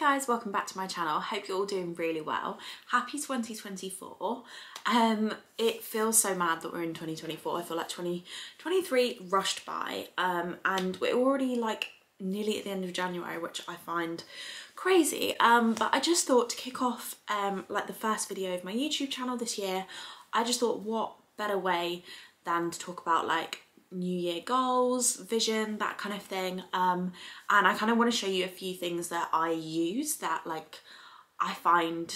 Hi guys, welcome back to my channel. Hope you're all doing really well. Happy 2024. It feels so mad that we're in 2024. I feel like 2023 rushed by and we're already like nearly at the end of January, which I find crazy. But I just thought to kick off like the first video of my YouTube channel this year, I just thought what better way than to talk about like New Year goals, vision, that kind of thing. And I kind of want to show you a few things that I use that like I find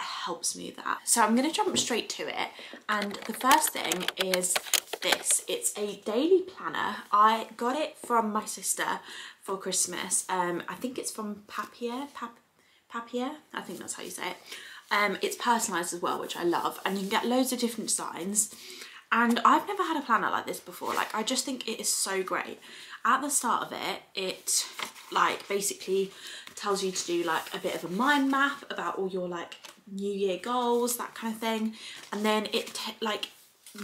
helps me that. So I'm going to jump straight to it. And the first thing is this. It's a daily planner. I got it from my sister for Christmas. I think it's from Papier. Papier? I think that's how you say it. It's personalised as well, which I love. And you can get loads of different designs. And I've never had a planner like this before. Like, I just think it is so great. At the start of it, it like basically tells you to do like a bit of a mind map about all your like New Year goals, that kind of thing. And then it like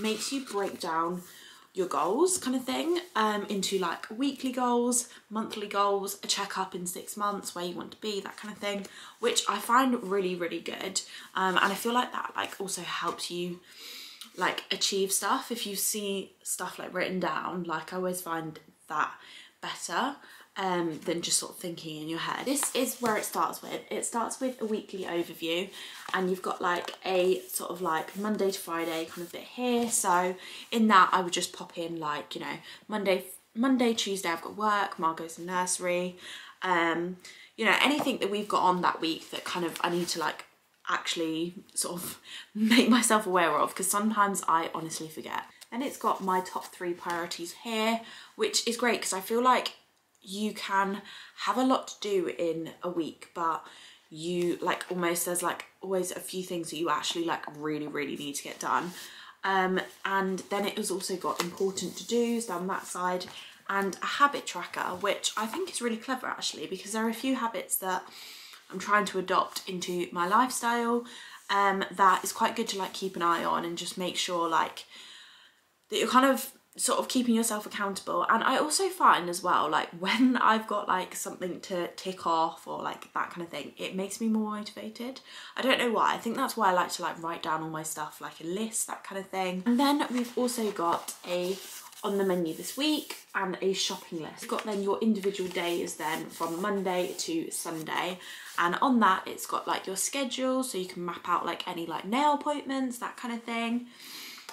makes you break down your goals kind of thing into like weekly goals, monthly goals, a checkup in 6 months, where you want to be, that kind of thing, which I find really, really good. And I feel like that like also helps you like achieve stuff. If you see stuff like written down, like I always find that better than just sort of thinking in your head. This is where it starts with. It starts with a weekly overview, and you've got like a sort of like Monday to Friday kind of bit here. So in that I would just pop in like, you know, Monday, Tuesday I've got work, Margot's in nursery, you know, anything that we've got on that week that kind of I need to like actually sort of make myself aware of, because sometimes I honestly forget. And it's got my top 3 priorities here, which is great because I feel like you can have a lot to do in a week, but you like almost there's like always a few things that you actually like really, really need to get done. And then it has also got important to-dos down that side, and a habit tracker, which I think is really clever actually, because there are a few habits that I'm trying to adopt into my lifestyle that is quite good to like keep an eye on and just make sure like that you're kind of sort of keeping yourself accountable. And I also find as well like when I've got like something to tick off or like that kind of thing, it makes me more motivated. I don't know why. I think that's why I like to like write down all my stuff, like a list, that kind of thing. And then we've also got a on the menu this week and a shopping list. You've got then your individual days then from Monday to Sunday, and on that it's got like your schedule, so you can map out like any like nail appointments, that kind of thing.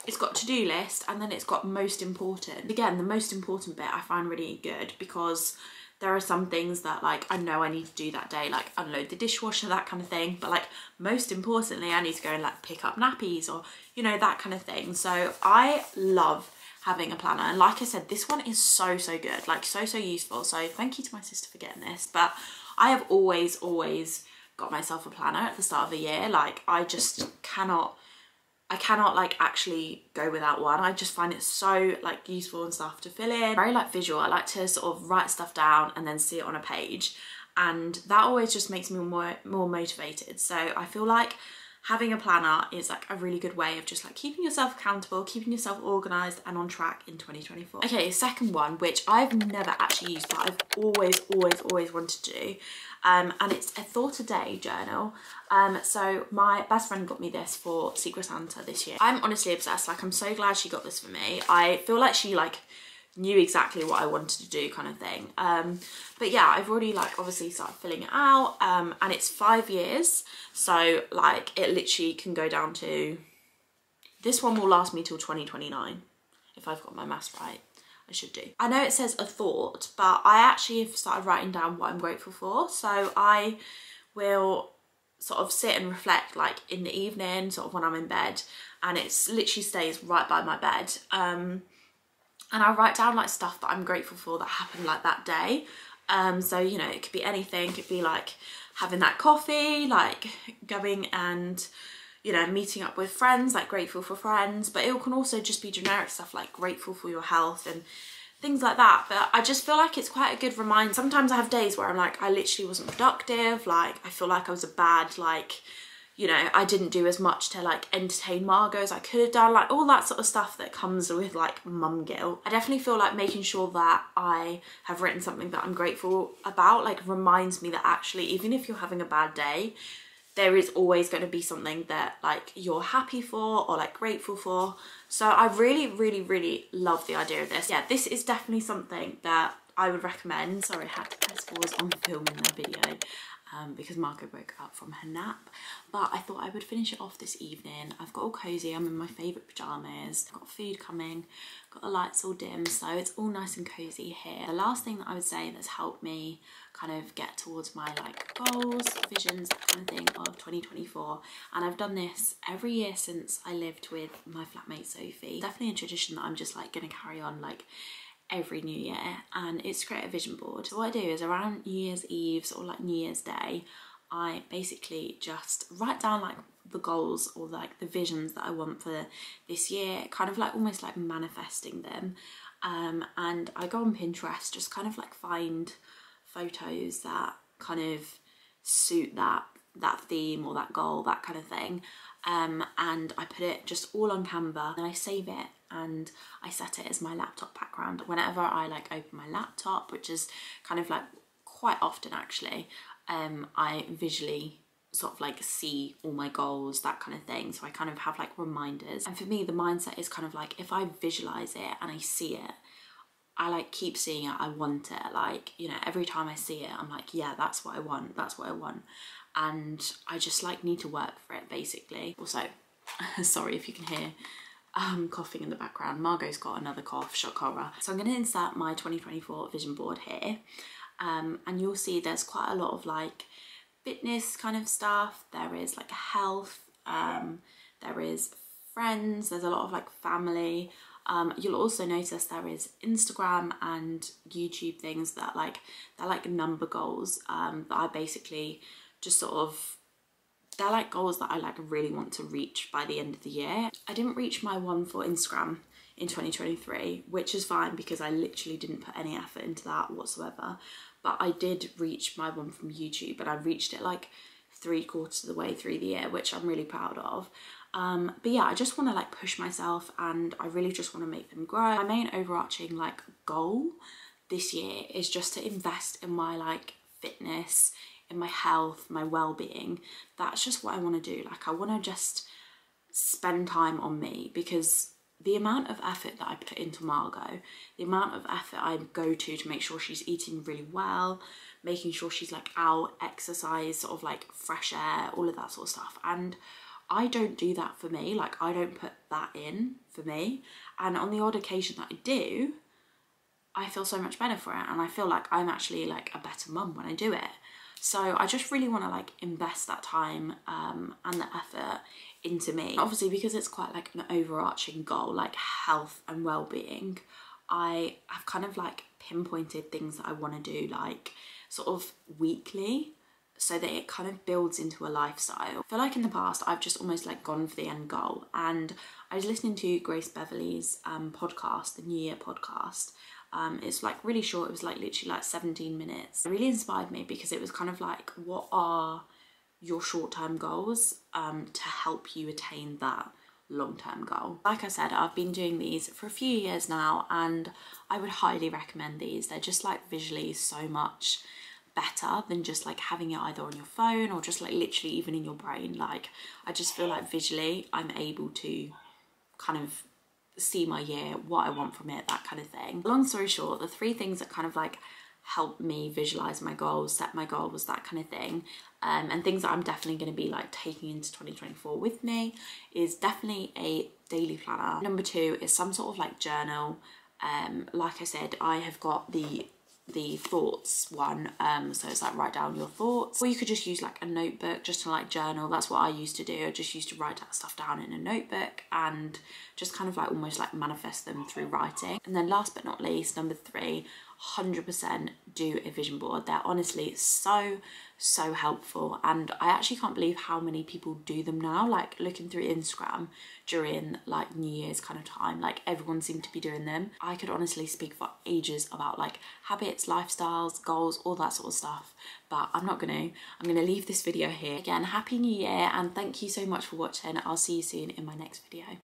It's got to-do list, and then it's got most important. Again, the most important bit I find really good, because there are some things that like I know I need to do that day, like unload the dishwasher, that kind of thing, but like most importantly I need to go and like pick up nappies, or you know, that kind of thing. So I love having a planner, and like I said, this one is so good, like so useful. So thank you to my sister for getting this, but I have always got myself a planner at the start of the year. Like I just cannot like actually go without one. I just find it so like useful and stuff to fill in. Very like visual. I like to sort of write stuff down and then see it on a page, and that always just makes me more motivated. So I feel like having a planner is like a really good way of just like keeping yourself accountable, keeping yourself organised and on track in 2024. Okay, second one, which I've never actually used, but I've always wanted to do, and it's a thought a day journal. So my best friend got me this for Secret Santa this year. I'm honestly obsessed. Like I'm so glad she got this for me. I feel like she like knew exactly what I wanted to do kind of thing. But yeah, I've already like obviously started filling it out, and it's 5 years, so like it literally can go down to, this one will last me till 2029 if I've got my maths right. I should do. I know it says a thought, but I actually have started writing down what I'm grateful for, so I will sort of sit and reflect like in the evening, sort of when I'm in bed, and it's literally stays right by my bed. And I write down like stuff that I'm grateful for that happened like that day. So, you know, it could be anything. It could be like having that coffee, like going and, you know, meeting up with friends, like grateful for friends. But it can also just be generic stuff like grateful for your health and things like that. But I just feel like it's quite a good reminder. Sometimes I have days where I'm like, I literally wasn't productive. Like I feel like I was a bad, like, you know, I didn't do as much to like entertain Margot as I could have done, like all that sort of stuff that comes with like mum guilt. I definitely feel like making sure that I have written something that I'm grateful about like reminds me that actually, even if you're having a bad day, there is always going to be something that like you're happy for or like grateful for. So I really, really, really love the idea of this. Yeah, this is definitely something that I would recommend. Sorry, I had to press pause on filming their video because Margot woke up from her nap. But I thought I would finish it off this evening. I've got all cozy, I'm in my favourite pyjamas. I've got food coming, got the lights all dim, so it's all nice and cozy here. The last thing that I would say that's helped me kind of get towards my like goals, visions, that kind of thing of 2024. And I've done this every year since I lived with my flatmate Sophie. Definitely a tradition that I'm just like gonna carry on like every new year, and it's create a vision board. So what I do is around New Year's Eve, sort of like New Year's Day, I basically just write down like the goals or like the visions that I want for this year, kind of like almost like manifesting them. And I go on Pinterest, just kind of like find photos that kind of suit that theme or that goal, that kind of thing, and I put it just all on Canva and I save it and I set it as my laptop background whenever I like open my laptop, which is kind of like quite often actually. I visually sort of like see all my goals, that kind of thing, so I kind of have like reminders. And for me, the mindset is kind of like, if I visualize it and I see it, I like keep seeing it, I want it, like, you know, every time I see it I'm like, yeah, that's what I want, that's what I want. And I just like need to work for it basically. Also, sorry if you can hear coughing in the background, Margot's got another cough, shock horror. So I'm gonna insert my 2024 vision board here, and you'll see there's quite a lot of like fitness kind of stuff, there is like health, there is friends, there's a lot of like family. You'll also notice there is Instagram and YouTube things that like, they're like number goals, that I basically just sort of, they're like goals that I like really want to reach by the end of the year. I didn't reach my one for Instagram in 2023, which is fine because I literally didn't put any effort into that whatsoever. But I did reach my one from YouTube, and I reached it like 3/4 of the way through the year, which I'm really proud of. But yeah, I just want to like push myself, and I really just want to make them grow. My main overarching like goal this year is just to invest in my like fitness, in my health, my well-being. That's just what I want to do. Like, I want to just spend time on me, because the amount of effort that I put into Margot, the amount of effort I go to make sure she's eating really well, making sure she's like out, exercise, sort of like fresh air, all of that sort of stuff. And I don't do that for me, like I don't put that in for me, and on the odd occasion that I do, I feel so much better for it, and I feel like I'm actually like a better mum when I do it. So I just really want to like invest that time and the effort into me. Obviously, because it's quite like an overarching goal, like health and well-being, I have kind of like pinpointed things that I want to do like sort of weekly, so that it kind of builds into a lifestyle. I feel like in the past, I've just almost like gone for the end goal. And I was listening to Grace Beverly's podcast, the New Year podcast. It's like really short, it was like literally like 17 minutes. It really inspired me because it was kind of like, what are your short-term goals to help you attain that long-term goal? Like I said, I've been doing these for a few years now, and I would highly recommend these. They're just like visually so much better than just like having it either on your phone or just like literally even in your brain. Like, I just feel like visually I'm able to kind of see my year, what I want from it, that kind of thing. Long story short, the three things that kind of like help me visualize my goals, set my goals, that kind of thing, and things that I'm definitely going to be like taking into 2024 with me, is definitely a daily planner. Number two is some sort of like journal. Like I said, I have got the thoughts one, so it's like write down your thoughts, or you could just use like a notebook just to like journal. That's what I used to do. I just used to write that stuff down in a notebook and just kind of like almost like manifest them through writing. And then last but not least, number three, 100% do a vision board. They're honestly so helpful, and I actually can't believe how many people do them now. Like, looking through Instagram during like New Year's kind of time, like everyone seemed to be doing them. I could honestly speak for ages about like habits, lifestyles, goals, all that sort of stuff, but I'm not gonna. I'm gonna leave this video here. Again, Happy New Year, and thank you so much for watching. I'll see you soon in my next video.